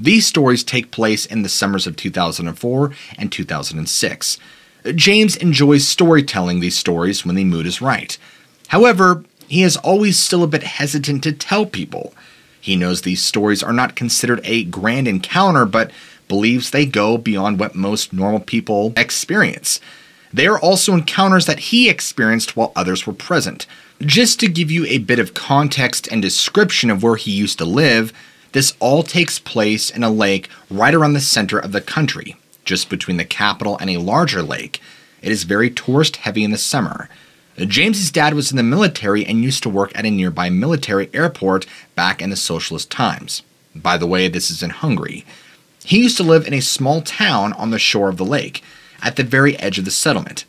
These stories take place in the summers of 2004 and 2006. James enjoys storytelling these stories when the mood is right. However, he is always still a bit hesitant to tell people. He knows these stories are not considered a grand encounter, but believes they go beyond what most normal people experience. They are also encounters that he experienced while others were present. Just to give you a bit of context and description of where he used to live, this all takes place in a lake right around the center of the country, just between the capital and a larger lake. It is very tourist heavy in the summer. James's dad was in the military and used to work at a nearby military airport back in the socialist times. By the way, this is in Hungary. He used to live in a small town on the shore of the lake, at the very edge of the settlement.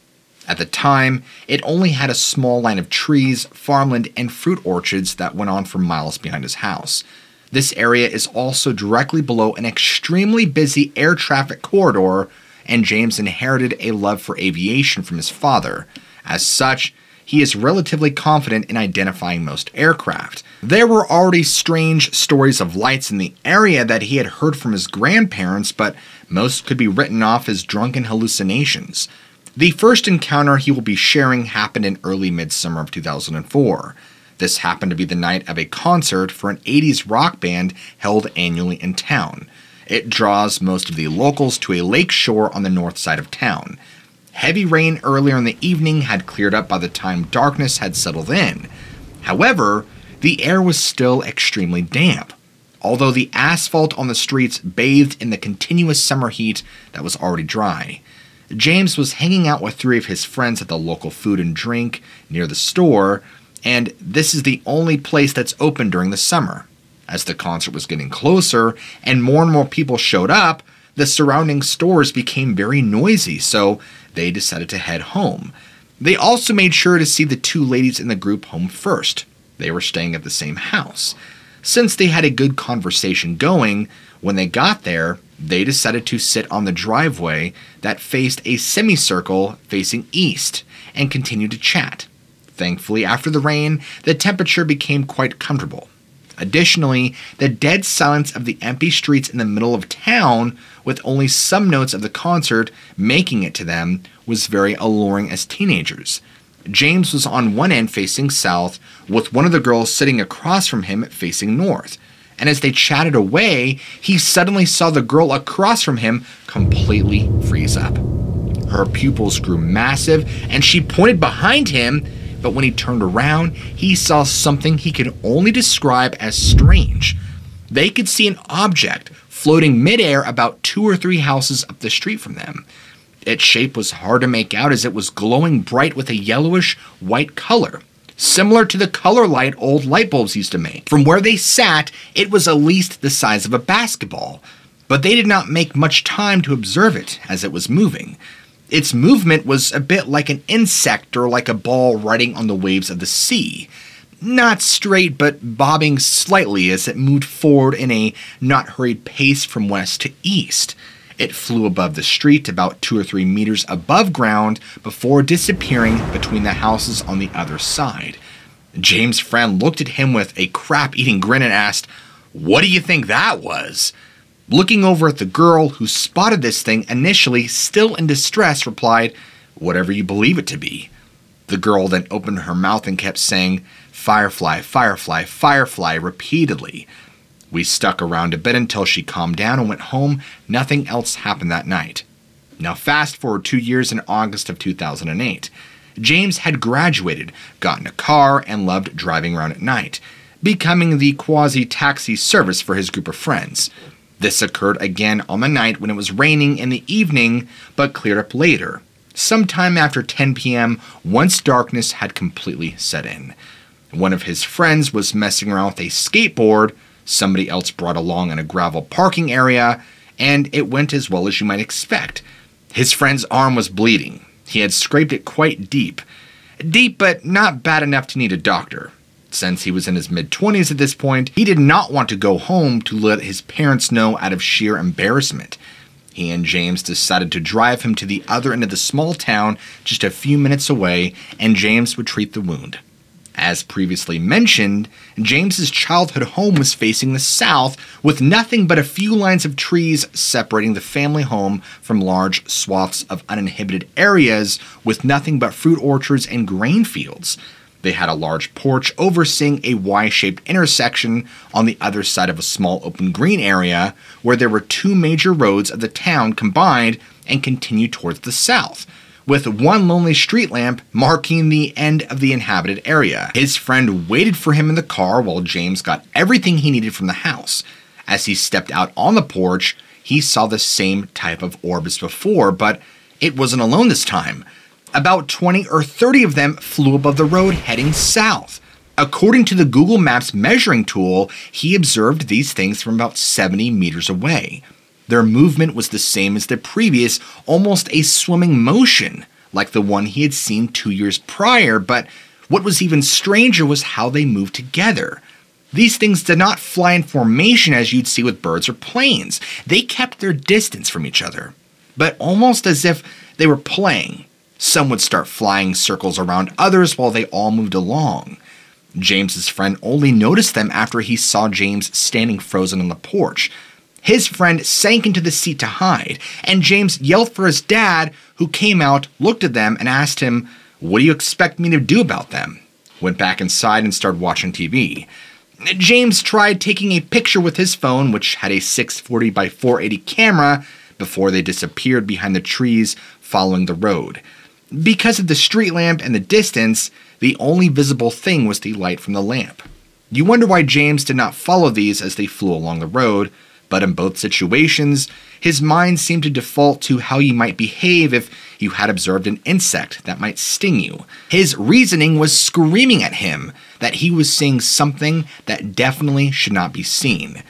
At the time, it only had a small line of trees, farmland, and fruit orchards that went on for miles behind his house. This area is also directly below an extremely busy air traffic corridor, and James inherited a love for aviation from his father. As such, he is relatively confident in identifying most aircraft. There were already strange stories of lights in the area that he had heard from his grandparents, but most could be written off as drunken hallucinations. The first encounter he will be sharing happened in early midsummer of 2004. This happened to be the night of a concert for an 80s rock band held annually in town. It draws most of the locals to a lake shore on the north side of town. Heavy rain earlier in the evening had cleared up by the time darkness had settled in. However, the air was still extremely damp, although the asphalt on the streets bathed in the continuous summer heat that was already dry. James was hanging out with three of his friends at the local food and drink near the store, and this is the only place that's open during the summer. As the concert was getting closer and more people showed up, the surrounding stores became very noisy, so they decided to head home. They also made sure to see the two ladies in the group home first. They were staying at the same house. Since they had a good conversation going, when they got there, they decided to sit on the driveway that faced a semicircle facing east and continue to chat. Thankfully, after the rain, the temperature became quite comfortable. Additionally, the dead silence of the empty streets in the middle of town, with only some notes of the concert making it to them, was very alluring as teenagers. James was on one end facing south, with one of the girls sitting across from him facing north. And as they chatted away, he suddenly saw the girl across from him completely freeze up. Her pupils grew massive, and she pointed behind him, but when he turned around, he saw something he could only describe as strange. They could see an object floating midair about 2 or 3 houses up the street from them. Its shape was hard to make out as it was glowing bright with a yellowish white color, similar to the color light old light bulbs used to make. From where they sat, it was at least the size of a basketball, but they did not make much time to observe it as it was moving. Its movement was a bit like an insect or like a ball riding on the waves of the sea. Not straight, but bobbing slightly as it moved forward in a not hurried pace from west to east. It flew above the street about 2 or 3 meters above ground before disappearing between the houses on the other side. James' friend looked at him with a crap-eating grin and asked, "What do you think that was?" Looking over at the girl who spotted this thing initially, still in distress, replied, "Whatever you believe it to be." The girl then opened her mouth and kept saying, "Firefly, firefly, firefly," repeatedly. We stuck around a bit until she calmed down and went home. Nothing else happened that night. Now fast forward 2 years in August of 2008. James had graduated, gotten a car, and loved driving around at night, becoming the quasi-taxi service for his group of friends. This occurred again on the night when it was raining in the evening, but cleared up later, sometime after 10 p.m. once darkness had completely set in. One of his friends was messing around with a skateboard somebody else brought along in a gravel parking area, and it went as well as you might expect. His friend's arm was bleeding. He had scraped it quite deep. Deep, but not bad enough to need a doctor. Since he was in his mid-20s at this point, he did not want to go home to let his parents know out of sheer embarrassment. He and James decided to drive him to the other end of the small town just a few minutes away, and James would treat the wound. As previously mentioned, James's childhood home was facing the south, with nothing but a few lines of trees separating the family home from large swaths of uninhabited areas with nothing but fruit orchards and grain fields. They had a large porch overseeing a Y-shaped intersection on the other side of a small open green area where there were two major roads of the town combined and continued towards the south, with one lonely street lamp marking the end of the inhabited area. His friend waited for him in the car while James got everything he needed from the house. As he stepped out on the porch, he saw the same type of orb as before, but it wasn't alone this time. About 20 or 30 of them flew above the road heading south. According to the Google Maps measuring tool, he observed these things from about 70 meters away. Their movement was the same as the previous, almost a swimming motion, like the one he had seen 2 years prior, but what was even stranger was how they moved together. These things did not fly in formation as you'd see with birds or planes. They kept their distance from each other, but almost as if they were playing. Some would start flying circles around others while they all moved along. James's friend only noticed them after he saw James standing frozen on the porch. His friend sank into the seat to hide, and James yelled for his dad, who came out, looked at them, and asked him, "What do you expect me to do about them?" Went back inside and started watching TV. James tried taking a picture with his phone, which had a 640 by 480 camera, before they disappeared behind the trees following the road. Because of the street lamp and the distance, the only visible thing was the light from the lamp. You wonder why James did not follow these as they flew along the road, but in both situations, his mind seemed to default to how you might behave if you had observed an insect that might sting you. His reasoning was screaming at him that he was seeing something that definitely should not be seen.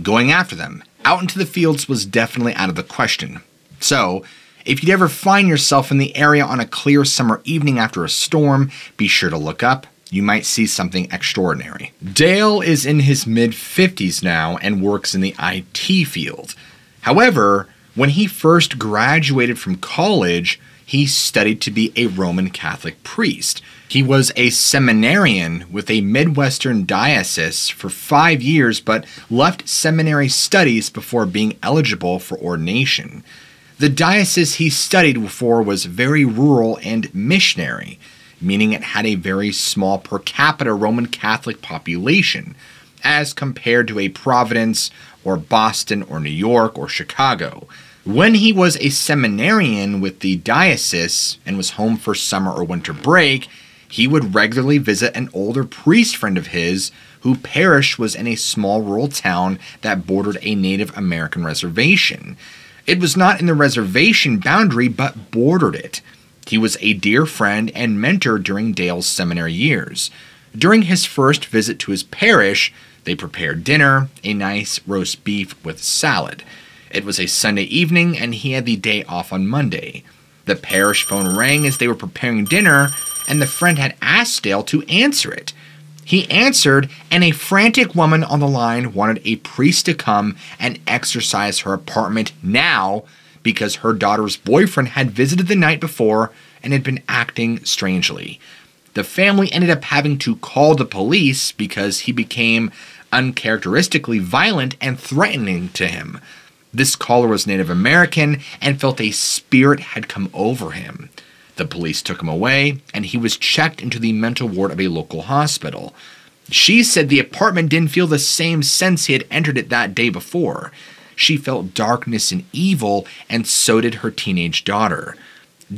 Going after them out into the fields was definitely out of the question. So, if you'd ever find yourself in the area on a clear summer evening after a storm, be sure to look up. You might see something extraordinary. Dale is in his mid-50s now and works in the IT field. However, when he first graduated from college, he studied to be a Roman Catholic priest. He was a seminarian with a Midwestern diocese for 5 years, but left seminary studies before being eligible for ordination. The diocese he studied for was very rural and missionary, meaning it had a very small per capita Roman Catholic population, as compared to a Providence or Boston or New York or Chicago. When he was a seminarian with the diocese and was home for summer or winter break, he would regularly visit an older priest friend of his whose parish was in a small rural town that bordered a Native American reservation. It was not in the reservation boundary, but bordered it. He was a dear friend and mentor during Dale's seminary years. During his first visit to his parish, they prepared dinner, a nice roast beef with salad. It was a Sunday evening, and he had the day off on Monday. The parish phone rang as they were preparing dinner, and the friend had asked Dale to answer it. He answered, and a frantic woman on the line wanted a priest to come and exorcise her apartment now because her daughter's boyfriend had visited the night before and had been acting strangely. The family ended up having to call the police because he became uncharacteristically violent and threatening to him. This caller was Native American and felt a spirit had come over him. The police took him away, and he was checked into the mental ward of a local hospital. She said the apartment didn't feel the same since he had entered it that day before. She felt darkness and evil, and so did her teenage daughter.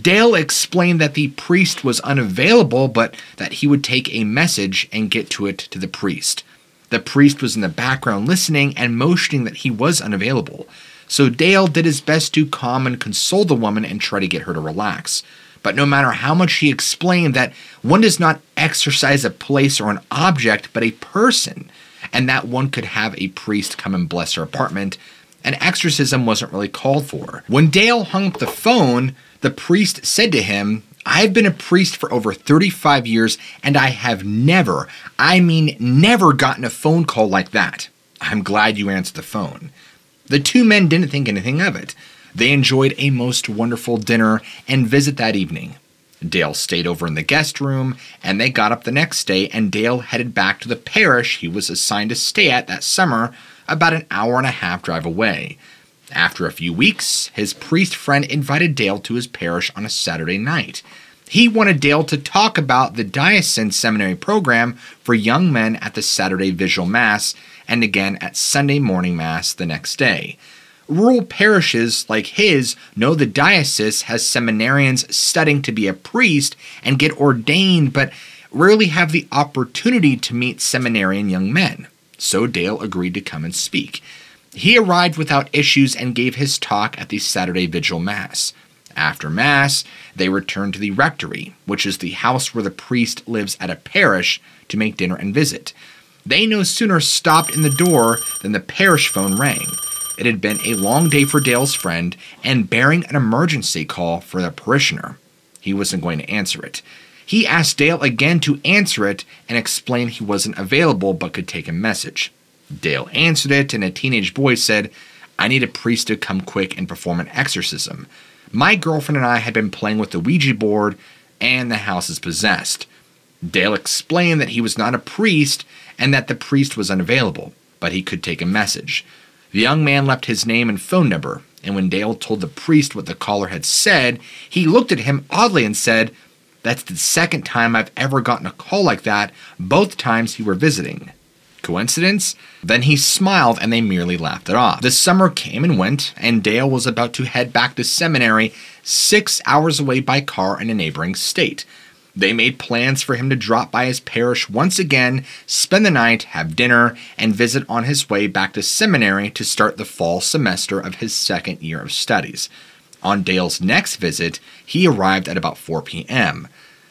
Dale explained that the priest was unavailable, but that he would take a message and get to it to the priest. The priest was in the background listening and motioning that he was unavailable. So Dale did his best to calm and console the woman and try to get her to relax. But no matter how much he explained that one does not exorcise a place or an object, but a person, and that one could have a priest come and bless her apartment, an exorcism wasn't really called for. When Dale hung up the phone, the priest said to him, "I've been a priest for over 35 years, and I have never, I mean never gotten a phone call like that. I'm glad you answered the phone." The two men didn't think anything of it. They enjoyed a most wonderful dinner and visit that evening. Dale stayed over in the guest room, and they got up the next day, and Dale headed back to the parish he was assigned to stay at that summer, about an hour and a half drive away. After a few weeks, his priest friend invited Dale to his parish on a Saturday night. He wanted Dale to talk about the diocesan seminary program for young men at the Saturday Vigil Mass and again at Sunday morning Mass the next day. Rural parishes like his know the diocese has seminarians studying to be a priest and get ordained, but rarely have the opportunity to meet seminarian young men. So Dale agreed to come and speak. He arrived without issues and gave his talk at the Saturday Vigil Mass. After Mass, they returned to the rectory, which is the house where the priest lives at a parish, to make dinner and visit. They no sooner stopped in the door than the parish phone rang. It had been a long day for Dale's friend and bearing an emergency call for the parishioner. He wasn't going to answer it. He asked Dale again to answer it and explained he wasn't available but could take a message. Dale answered it, and a teenage boy said, "I need a priest to come quick and perform an exorcism. My girlfriend and I had been playing with the Ouija board, and the house is possessed." Dale explained that he was not a priest and that the priest was unavailable, but he could take a message. The young man left his name and phone number, and when Dale told the priest what the caller had said, he looked at him oddly and said, "That's the second time I've ever gotten a call like that, both times you were visiting. Coincidence?" Then he smiled and they merely laughed it off. The summer came and went, and Dale was about to head back to seminary 6 hours away by car in a neighboring state. They made plans for him to drop by his parish once again, spend the night, have dinner, and visit on his way back to seminary to start the fall semester of his second year of studies. On Dale's next visit, he arrived at about 4 p.m.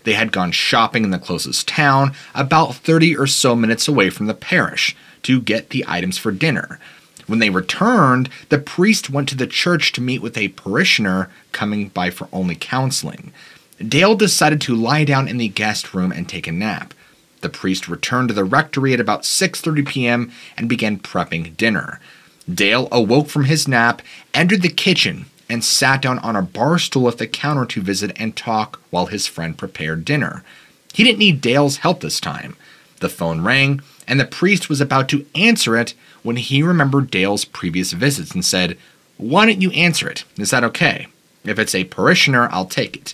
They had gone shopping in the closest town, about 30 or so minutes away from the parish, to get the items for dinner. When they returned, the priest went to the church to meet with a parishioner coming by for only counseling. Dale decided to lie down in the guest room and take a nap. The priest returned to the rectory at about 6:30 p.m. and began prepping dinner. Dale awoke from his nap, entered the kitchen, and sat down on a bar stool at the counter to visit and talk while his friend prepared dinner. He didn't need Dale's help this time. The phone rang, and the priest was about to answer it when he remembered Dale's previous visits and said, "Why don't you answer it? Is that okay? If it's a parishioner, I'll take it."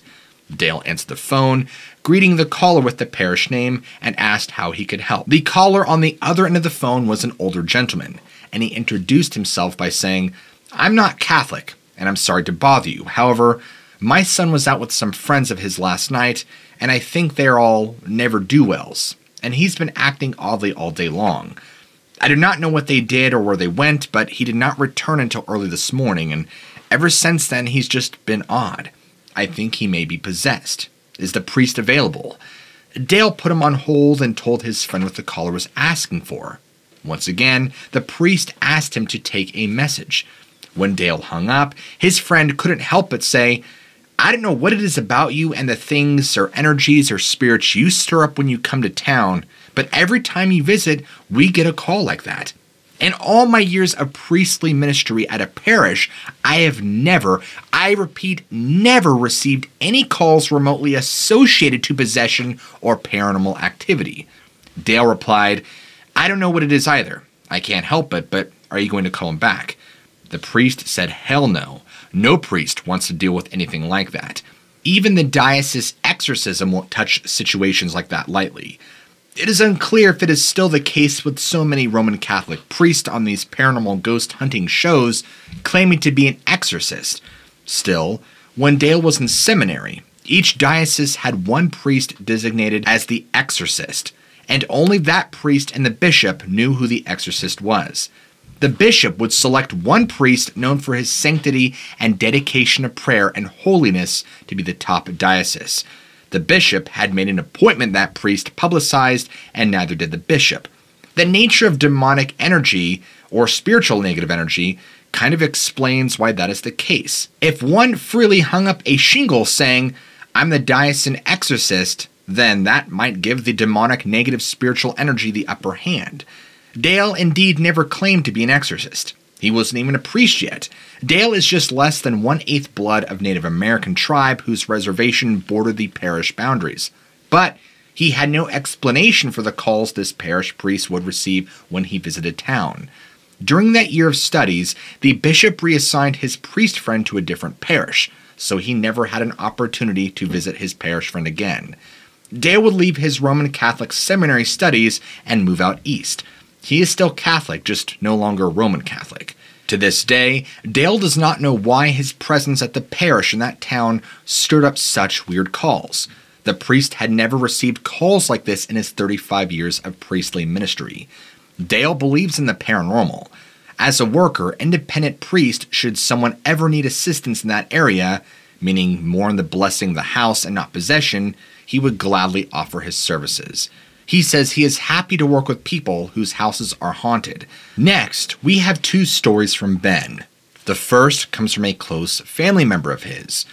Dale answered the phone, greeting the caller with the parish name, and asked how he could help. The caller on the other end of the phone was an older gentleman, and he introduced himself by saying, "I'm not Catholic, and I'm sorry to bother you. However, my son was out with some friends of his last night, and I think they're all never-do-wells, and he's been acting oddly all day long. I do not know what they did or where they went, but he did not return until early this morning, and ever since then he's just been odd. I think he may be possessed. Is the priest available?" Dale put him on hold and told his friend what the caller was asking for. Once again, the priest asked him to take a message. When Dale hung up, his friend couldn't help but say, "I don't know what it is about you and the things or energies or spirits you stir up when you come to town, but every time you visit, we get a call like that. In all my years of priestly ministry at a parish, I have never, I repeat, never received any calls remotely associated to possession or paranormal activity." Dale replied, "I don't know what it is either. I can't help it, but are you going to call him back?" The priest said, "Hell no. No priest wants to deal with anything like that. Even the diocese exorcism won't touch situations like that lightly. It is unclear if it is still the case with so many Roman Catholic priests on these paranormal ghost hunting shows claiming to be an exorcist. Still, when Dale was in seminary, each diocese had one priest designated as the exorcist, and only that priest and the bishop knew who the exorcist was. The bishop would select one priest known for his sanctity and dedication of prayer and holiness to be the top diocese. The bishop had made an appointment that priest publicized, and neither did the bishop. The nature of demonic energy, or spiritual negative energy, kind of explains why that is the case. If one freely hung up a shingle saying, 'I'm the diocesan exorcist,' then that might give the demonic negative spiritual energy the upper hand. Dale indeed never claimed to be an exorcist. He wasn't even a priest yet. Dale is just less than 1/8 blood of Native American tribe whose reservation bordered the parish boundaries. But he had no explanation for the calls this parish priest would receive when he visited town. During that year of studies, the bishop reassigned his priest friend to a different parish, so he never had an opportunity to visit his parish friend again. Dale would leave his Roman Catholic seminary studies and move out east. He is still Catholic, just no longer Roman Catholic. To this day, Dale does not know why his presence at the parish in that town stirred up such weird calls. The priest had never received calls like this in his 35 years of priestly ministry. Dale believes in the paranormal. As a worker, independent priest, should someone ever need assistance in that area, meaning more on the blessing of the house and not possession, he would gladly offer his services. He says he is happy to work with people whose houses are haunted. Next, we have two stories from Ben. The first comes from a close family member of his.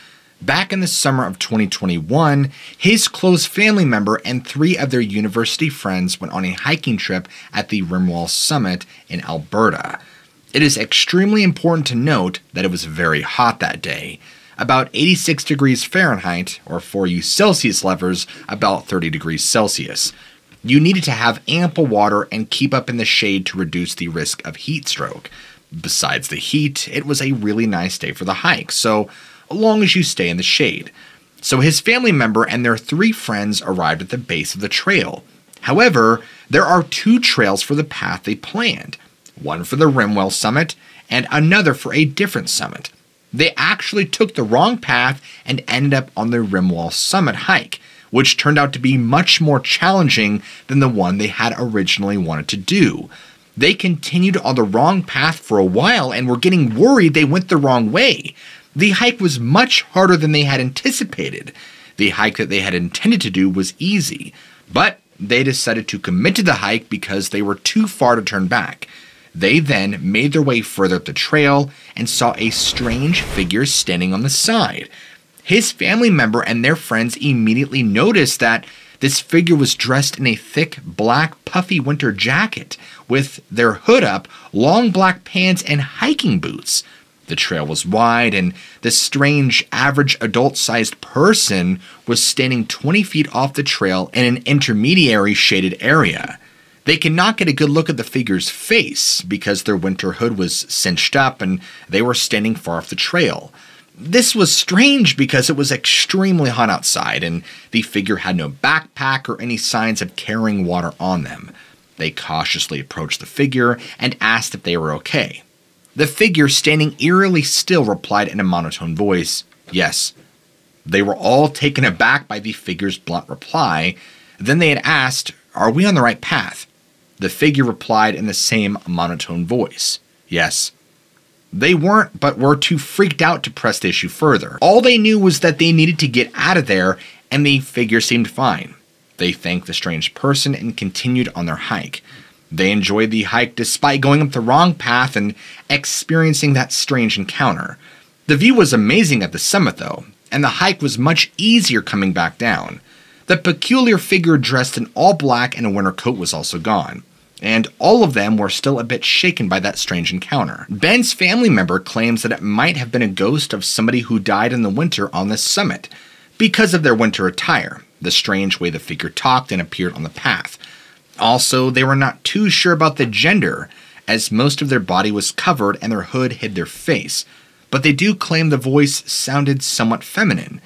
Back in the summer of 2021, his close family member and 3 of their university friends went on a hiking trip at the Rimwall Summit in Alberta. It is extremely important to note that it was very hot that day, about 86 degrees Fahrenheit, or for you Celsius lovers, about 30 degrees Celsius. You needed to have ample water and keep up in the shade to reduce the risk of heat stroke. Besides the heat, it was a really nice day for the hike, so long as you stay in the shade. So his family member and their 3 friends arrived at the base of the trail. However, there are 2 trails for the path they planned, one for the Rimwall Summit and another for a different summit. They actually took the wrong path and ended up on the Rimwall Summit hike, which turned out to be much more challenging than the one they had originally wanted to do. They continued on the wrong path for a while and were getting worried they went the wrong way. The hike was much harder than they had anticipated. The hike that they had intended to do was easy, but they decided to commit to the hike because they were too far to turn back. They then made their way further up the trail and saw a strange figure standing on the side. His family member and their friends immediately noticed that this figure was dressed in a thick, black, puffy winter jacket with their hood up, long black pants, and hiking boots. The trail was wide, and this strange, average adult-sized person was standing 20 feet off the trail in an intermediary shaded area. They could not get a good look at the figure's face because their winter hood was cinched up and they were standing far off the trail. This was strange because it was extremely hot outside, and the figure had no backpack or any signs of carrying water on them. They cautiously approached the figure and asked if they were okay. The figure, standing eerily still, replied in a monotone voice, "Yes." They were all taken aback by the figure's blunt reply. Then they had asked, "Are we on the right path?" The figure replied in the same monotone voice, "Yes." They weren't, but were too freaked out to press the issue further. All they knew was that they needed to get out of there, and the figure seemed fine. They thanked the strange person and continued on their hike. They enjoyed the hike despite going up the wrong path and experiencing that strange encounter. The view was amazing at the summit, though, and the hike was much easier coming back down. The peculiar figure dressed in all black and a winter coat was also gone, and all of them were still a bit shaken by that strange encounter. Ben's family member claims that it might have been a ghost of somebody who died in the winter on this summit because of their winter attire, the strange way the figure talked and appeared on the path. Also, they were not too sure about the gender, as most of their body was covered and their hood hid their face, but they do claim the voice sounded somewhat feminine.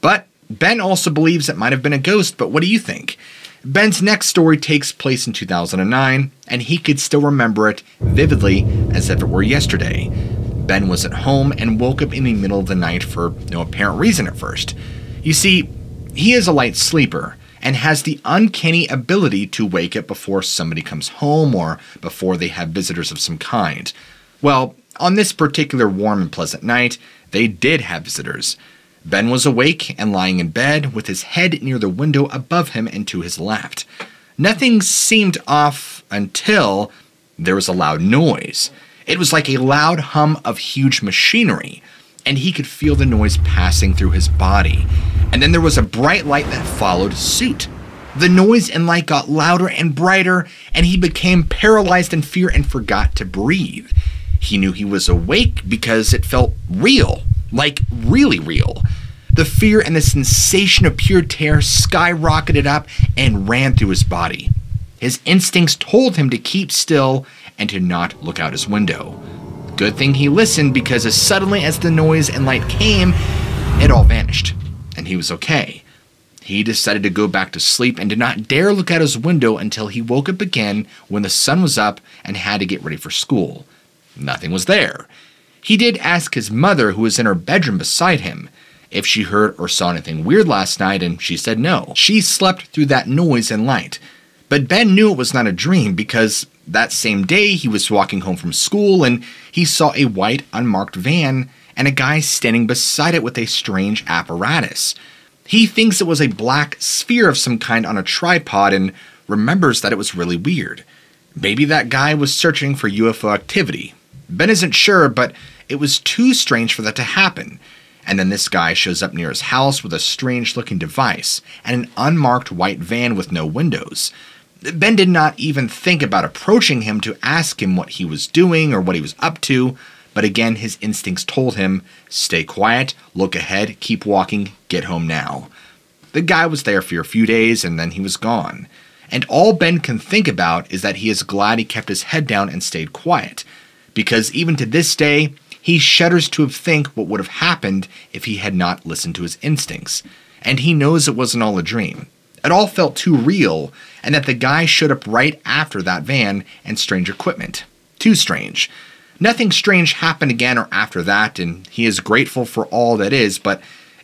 But Ben also believes it might have been a ghost, but what do you think? Ben's next story takes place in 2009, and he could still remember it vividly as if it were yesterday. Ben was at home and woke up in the middle of the night for no apparent reason at first. You see, he is a light sleeper, and has the uncanny ability to wake up before somebody comes home or before they have visitors of some kind. Well, on this particular warm and pleasant night, they did have visitors. Ben was awake and lying in bed with his head near the window above him and to his left. Nothing seemed off until there was a loud noise. It was like a loud hum of huge machinery, and he could feel the noise passing through his body. And then there was a bright light that followed suit. The noise and light got louder and brighter, and he became paralyzed in fear and forgot to breathe. He knew he was awake because it felt real, like really real. The fear and the sensation of pure terror skyrocketed up and ran through his body. His instincts told him to keep still and to not look out his window. Good thing he listened, because as suddenly as the noise and light came, it all vanished, and he was okay. He decided to go back to sleep and did not dare look out his window until he woke up again when the sun was up and had to get ready for school. Nothing was there. He did ask his mother, who was in her bedroom beside him, if she heard or saw anything weird last night, and she said no. She slept through that noise and light. But Ben knew it was not a dream, because that same day he was walking home from school and he saw a white unmarked van and a guy standing beside it with a strange apparatus. He thinks it was a black sphere of some kind on a tripod and remembers that it was really weird. Maybe that guy was searching for UFO activity. Ben isn't sure, but it was too strange for that to happen. And then this guy shows up near his house with a strange-looking device and an unmarked white van with no windows. Ben did not even think about approaching him to ask him what he was doing or what he was up to, but again, his instincts told him, stay quiet, look ahead, keep walking, get home now. The guy was there for a few days, and then he was gone. And all Ben can think about is that he is glad he kept his head down and stayed quiet, because even to this day, he shudders to think what would have happened if he had not listened to his instincts. And he knows it wasn't all a dream. It all felt too real, and that the guy showed up right after that van and strange equipment. Too strange. Nothing strange happened again or after that, and he is grateful for all that is, but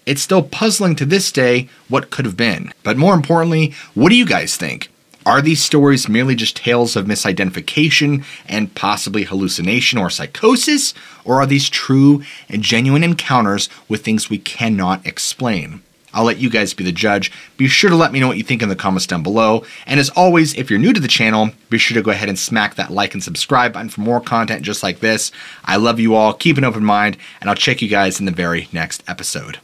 it's still puzzling to this day what could have been. But more importantly, what do you guys think? Are these stories merely just tales of misidentification and possibly hallucination or psychosis, or are these true and genuine encounters with things we cannot explain? I'll let you guys be the judge. Be sure to let me know what you think in the comments down below. And as always, if you're new to the channel, be sure to go ahead and smack that like and subscribe button for more content just like this. I love you all. Keep an open mind, and I'll check you guys in the very next episode.